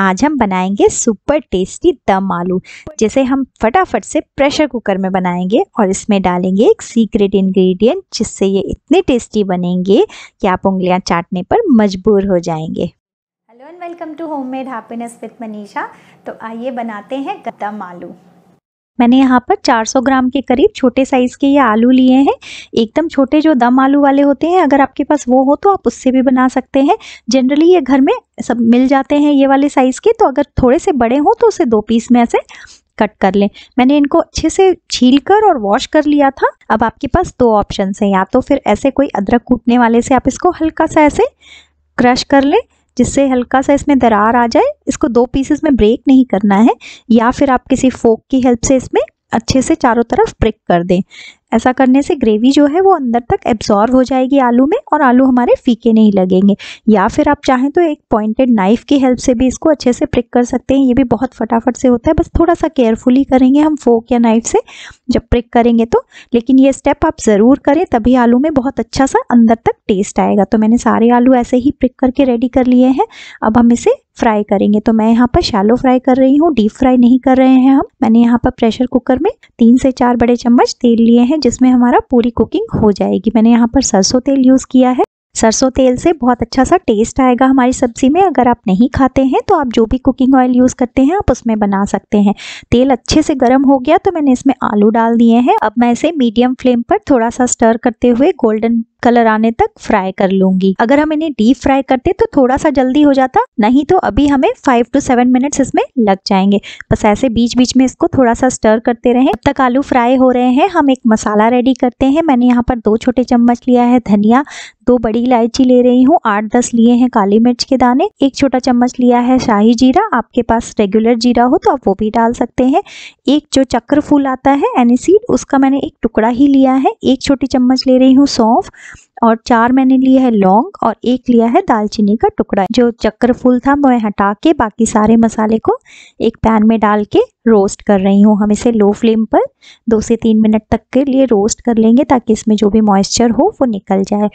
आज हम बनाएंगे सुपर टेस्टी दम आलू, जिसे हम फटाफट से प्रेशर कुकर में बनाएंगे और इसमें डालेंगे एक सीक्रेट इंग्रेडिएंट जिससे ये इतने टेस्टी बनेंगे कि आप उंगलियां चाटने पर मजबूर हो जाएंगे। Hello and welcome to home made happiness with Manisha. तो आइए बनाते हैं दम आलू। मैंने यहाँ पर 400 ग्राम के करीब छोटे साइज़ के ये आलू लिए हैं। एकदम छोटे जो दम आलू वाले होते हैं, अगर आपके पास वो हो तो आप उससे भी बना सकते हैं। जनरली ये घर में सब मिल जाते हैं ये वाले साइज़ के, तो अगर थोड़े से बड़े हों तो उसे 2 पीस में ऐसे कट कर लें। मैंने इनको अच्छे से छीलकर और वॉश कर लिया था। अब आपके पास 2 ऑप्शंस हैं, या तो फिर ऐसे कोई अदरक कूटने वाले से आप इसको हल्का सा ऐसे क्रश कर लें जिससे हल्का सा इसमें दरार आ जाए। इसको 2 पीसेस में ब्रेक नहीं करना है, या फिर आप किसी फोक की हेल्प से इसमें अच्छे से चारों तरफ प्रिक कर दें। ऐसा करने से ग्रेवी जो है वो अंदर तक एब्जॉर्व हो जाएगी आलू में और आलू हमारे फीके नहीं लगेंगे। या फिर आप चाहें तो एक पॉइंटेड नाइफ की हेल्प से भी इसको अच्छे से प्रिक कर सकते हैं। ये भी बहुत फटाफट से होता है, बस थोड़ा सा केयरफुली करेंगे हम फोक या नाइफ से जब प्रिक करेंगे तो। लेकिन ये स्टेप आप ज़रूर करें, तभी आलू में बहुत अच्छा सा अंदर तक टेस्ट आएगा। तो मैंने सारे आलू ऐसे ही प्रिक करके रेडी कर लिए हैं। अब हम इसे फ्राई करेंगे। तो मैं यहाँ पर शैलो फ्राई कर रही हूँ, डीप फ्राई नहीं कर रहे हैं हम। मैंने यहाँ पर प्रेशर कुकर में 3 से 4 बड़े चम्मच तेल लिए हैं जिसमें हमारा पूरी कुकिंग हो जाएगी। मैंने यहाँ पर सरसों तेल यूज़ किया है। सरसों तेल से बहुत अच्छा सा टेस्ट आएगा हमारी सब्जी में। अगर आप नहीं खाते हैं तो आप जो भी कुकिंग ऑयल यूज़ करते हैं आप उसमें बना सकते हैं। तेल अच्छे से गर्म हो गया तो मैंने इसमें आलू डाल दिए हैं। अब मैं इसे मीडियम फ्लेम पर थोड़ा सा स्टर करते हुए गोल्डन कलर आने तक फ्राई कर लूँगी। अगर हम इन्हें डीप फ्राई करते तो थोड़ा सा जल्दी हो जाता, नहीं तो अभी हमें 5 से 7 मिनट्स इसमें लग जाएंगे। बस ऐसे बीच बीच में इसको थोड़ा सा स्टर करते रहें। जब तक आलू फ्राई हो रहे हैं हम एक मसाला रेडी करते हैं। मैंने यहाँ पर 2 छोटे चम्मच लिया है धनिया, 2 बड़ी इलायची ले रही हूँ, 8-10 लिए हैं काली मिर्च के दाने, 1 छोटा चम्मच लिया है शाही जीरा। आपके पास रेगुलर जीरा हो तो आप वो भी डाल सकते हैं। एक जो चक्रफूल आता है एनिसीड, उसका मैंने एक टुकड़ा ही लिया है। 1 छोटी चम्मच ले रही हूँ सौंफ, और 4 मैंने लिए है लौंग, और 1 लिया है दालचीनी का टुकड़ा। जो चक्रफूल था मैं हटा के बाकी सारे मसाले को एक पैन में डाल के रोस्ट कर रही हूँ। हम इसे लो फ्लेम पर 2 से 3 मिनट तक के लिए रोस्ट कर लेंगे ताकि इसमें जो भी मॉइस्चर हो वो निकल जाए।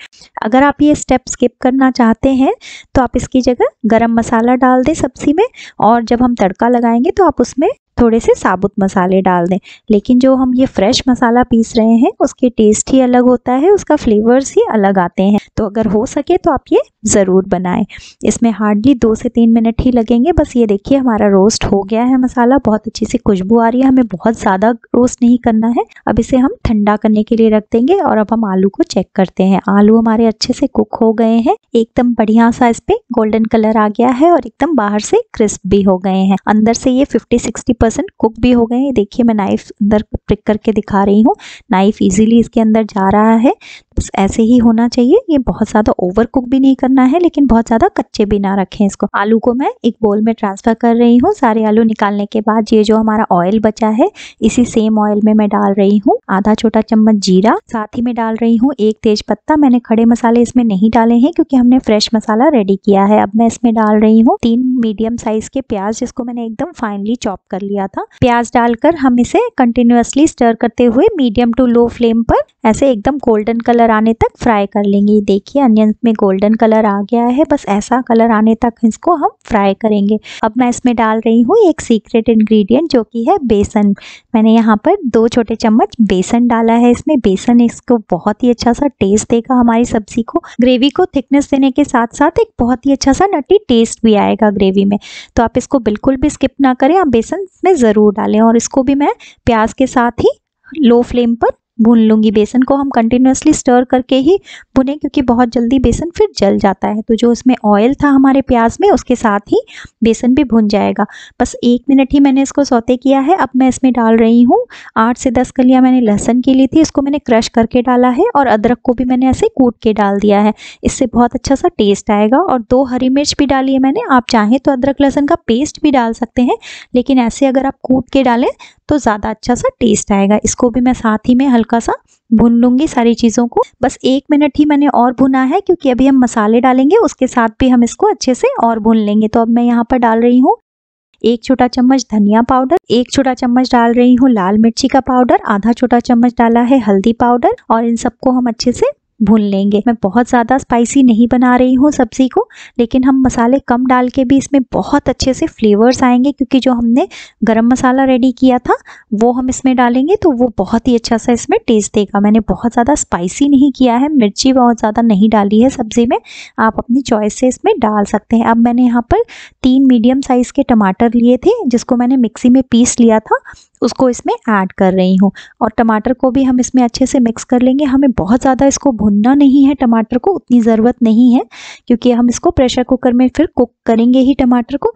अगर आप ये स्टेप स्किप करना चाहते हैं तो आप इसकी जगह गरम मसाला डाल दें सब्जी में, और जब हम तड़का लगाएंगे तो आप उसमें थोड़े से साबुत मसाले डाल दें। लेकिन जो हम ये फ्रेश मसाला पीस रहे हैं उसके टेस्ट ही अलग होता है, उसका फ्लेवर्स ही अलग आते हैं। तो अगर हो सके तो आप ये ज़रूर बनाएं। इसमें हार्डली 2 से 3 मिनट ही लगेंगे। बस ये देखिए हमारा रोस्ट हो गया है मसाला, बहुत अच्छी सी खुशबू आ रही है। हमें बहुत ज़्यादा रोस्ट नहीं करना है। अब इसे हम ठंडा करने के लिए रख देंगे। और अब हम आलू को चेक करते हैं। आलू हमारे अच्छे से कुक हो गए हैं, एकदम बढ़िया सा इस पर गोल्डन कलर आ गया है और एकदम बाहर से क्रिस्प भी हो गए हैं। अंदर से ये 50-60% कुक भी हो गए हैं। देखिए मैं नाइफ अंदर प्रिक करके दिखा रही हूँ, नाइफ इजीली इसके अंदर जा रहा है। बस ऐसे ही होना चाहिए। ये बहुत ज़्यादा ओवर कुक भी नहीं करना है लेकिन बहुत ज़्यादा कच्चे भी ना रखें इसको। आलू को मैं एक बोल में ट्रांसफ़र कर रही हूँ। सारे आलू निकालने के बाद ये जो हमारा ऑयल बचा है इसी सेम ऑयल में मैं डाल रही हूँ 1/2 छोटा चम्मच जीरा, साथ ही मैं डाल रही हूँ 1 तेज़पत्ता। मैंने खड़े मसाले इसमें नहीं डाले हैं क्योंकि हमने फ्रेश मसाला रेडी किया है। अब मैं इसमें डाल रही हूँ 3 मीडियम साइज़ के प्याज, जिसको मैंने एकदम फाइनली चॉप कर लिया था। प्याज डालकर हम इसे कंटिन्यूअसली स्टर करते हुए मीडियम टू लो फ्लेम पर ऐसे एकदम गोल्डन कलर आने तक फ्राई कर लेंगे। देखिए अनियन में गोल्डन कलर आ गया है। बस ऐसा कलर आने तक इसको हम फ्राई करेंगे। अब मैं इसमें डाल रही हूँ एक सीक्रेट इंग्रेडिएंट जो कि है बेसन। मैंने यहाँ पर 2 छोटे चम्मच बेसन डाला है इसमें। बेसन इसको बहुत ही अच्छा सा टेस्ट देगा हमारी सब्जी को। ग्रेवी को थिकनेस देने के साथ साथ एक बहुत ही अच्छा सा नटी टेस्ट भी आएगा ग्रेवी में। तो आप इसको बिल्कुल भी स्किप ना करें, आप बेसन में ज़रूर डालें। और इसको भी मैं प्याज के साथ ही लो फ्लेम पर भून लूँगी। बेसन को हम कंटिन्यूअसली स्टर करके ही भुने क्योंकि बहुत जल्दी बेसन फिर जल जाता है। तो जो उसमें ऑयल था हमारे प्याज में उसके साथ ही बेसन भी भुन जाएगा। बस 1 मिनट ही मैंने इसको सौते किया है। अब मैं इसमें डाल रही हूँ 8 से 10 कलियाँ मैंने लहसुन की ली थी, इसको मैंने क्रश करके डाला है। और अदरक को भी मैंने ऐसे कूट के डाल दिया है, इससे बहुत अच्छा सा टेस्ट आएगा। और 2 हरी मिर्च भी डाली है मैंने। आप चाहें तो अदरक लहसुन का पेस्ट भी डाल सकते हैं, लेकिन ऐसे अगर आप कूट के डालें तो ज़्यादा अच्छा सा टेस्ट आएगा। इसको भी मैं साथ ही में हल्का सा भून लूँगी सारी चीज़ों को। बस 1 मिनट ही मैंने और भुना है क्योंकि अभी हम मसाले डालेंगे, उसके साथ भी हम इसको अच्छे से और भून लेंगे। तो अब मैं यहाँ पर डाल रही हूँ 1 छोटा चम्मच धनिया पाउडर, 1 छोटा चम्मच डाल रही हूँ लाल मिर्ची का पाउडर, 1/2 छोटा चम्मच डाला है हल्दी पाउडर। और इन सबको हम अच्छे से भून लेंगे। मैं बहुत ज़्यादा स्पाइसी नहीं बना रही हूँ सब्ज़ी को, लेकिन हम मसाले कम डाल के भी इसमें बहुत अच्छे से फ्लेवर्स आएंगे, क्योंकि जो हमने गरम मसाला रेडी किया था वो हम इसमें डालेंगे तो वो बहुत ही अच्छा सा इसमें टेस्ट देगा। मैंने बहुत ज़्यादा स्पाइसी नहीं किया है, मिर्ची बहुत ज़्यादा नहीं डाली है सब्ज़ी में, आप अपनी चॉइस से इसमें डाल सकते हैं। अब मैंने यहाँ पर 3 मीडियम साइज़ के टमाटर लिए थे जिसको मैंने मिक्सी में पीस लिया था, उसको इसमें ऐड कर रही हूँ और टमाटर को भी हम इसमें अच्छे से मिक्स कर लेंगे। हमें बहुत ज़्यादा इसको भुनना नहीं है, टमाटर को उतनी ज़रूरत नहीं है, क्योंकि हम इसको प्रेशर कुकर में फिर कुक करेंगे ही टमाटर को।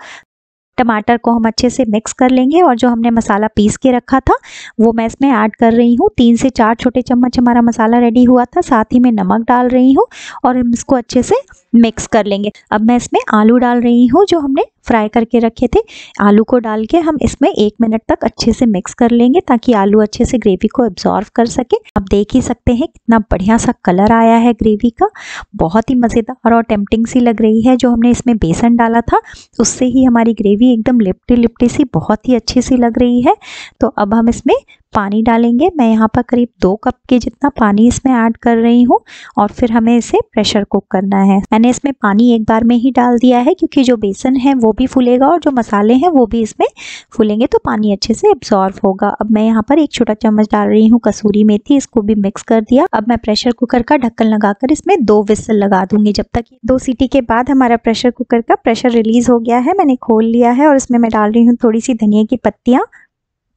टमाटर को हम अच्छे से मिक्स कर लेंगे और जो हमने मसाला पीस के रखा था वो मैं इसमें ऐड कर रही हूँ। 3 से 4 छोटे चम्मच हमारा मसाला रेडी हुआ था, साथ ही मैं नमक डाल रही हूँ और हम इसको अच्छे से मिक्स कर लेंगे। अब मैं इसमें आलू डाल रही हूँ जो हमने फ्राई करके रखे थे, आलू को डाल के हम इसमें 1 मिनट तक अच्छे से मिक्स कर लेंगे ताकि आलू अच्छे से ग्रेवी को एब्जॉर्व कर सके। आप देख ही सकते हैं कितना बढ़िया सा कलर आया है ग्रेवी का, बहुत ही मज़ेदार और टेम्पटिंग सी लग रही है। जो हमने इसमें बेसन डाला था उससे ही हमारी ग्रेवी एकदम लिपटी लिपटी सी बहुत ही अच्छी सी लग रही है। तो अब हम इसमें पानी डालेंगे, मैं यहाँ पर करीब 2 कप के जितना पानी इसमें ऐड कर रही हूँ और फिर हमें इसे प्रेशर कुक करना है। मैंने इसमें पानी एक बार में ही डाल दिया है क्योंकि जो बेसन है वो भी फूलेगा और जो मसाले हैं वो भी इसमें फूलेंगे तो पानी अच्छे से एब्जॉर्व होगा। अब मैं यहाँ पर 1 छोटा चम्मच डाल रही हूँ कसूरी मेथी, इसको भी मिक्स कर दिया। अब मैं प्रेशर कुकर का ढक्कन लगाकर इसमें 2 विसल लगा दूंगी। जब तक 2 सीटी के बाद हमारा प्रेशर कुकर का प्रेशर रिलीज हो गया है, मैंने खोल लिया है और इसमें मैं डाल रही हूँ थोड़ी सी धनिया की पत्तियाँ।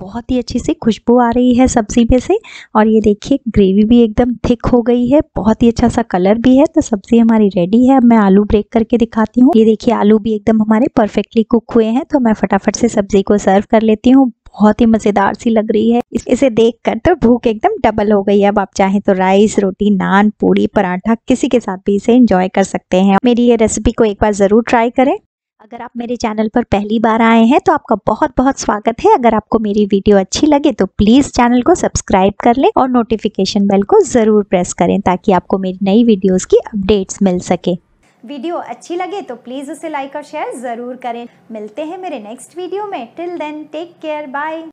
बहुत ही अच्छी सी खुशबू आ रही है सब्ज़ी में से और ये देखिए ग्रेवी भी एकदम थिक हो गई है, बहुत ही अच्छा सा कलर भी है। तो सब्ज़ी हमारी रेडी है। अब मैं आलू ब्रेक करके दिखाती हूँ। ये देखिए आलू भी एकदम हमारे परफेक्टली कुक हुए हैं। तो मैं फटाफट से सब्ज़ी को सर्व कर लेती हूँ, बहुत ही मज़ेदार सी लग रही है। इसे देखकर तो भूख एकदम डबल हो गई है। अब आप चाहें तो राइस, रोटी, नान, पूरी, पराठा किसी के साथ भी इसे एंजॉय कर सकते हैं। मेरी ये रेसिपी को एक बार ज़रूर ट्राई करें। अगर आप मेरे चैनल पर पहली बार आए हैं तो आपका बहुत बहुत स्वागत है। अगर आपको मेरी वीडियो अच्छी लगे तो प्लीज़ चैनल को सब्सक्राइब कर लें और नोटिफिकेशन बेल को ज़रूर प्रेस करें ताकि आपको मेरी नई वीडियोस की अपडेट्स मिल सके। वीडियो अच्छी लगे तो प्लीज़ उसे लाइक और शेयर ज़रूर करें। मिलते हैं मेरे नेक्स्ट वीडियो में। Till then take care, bye.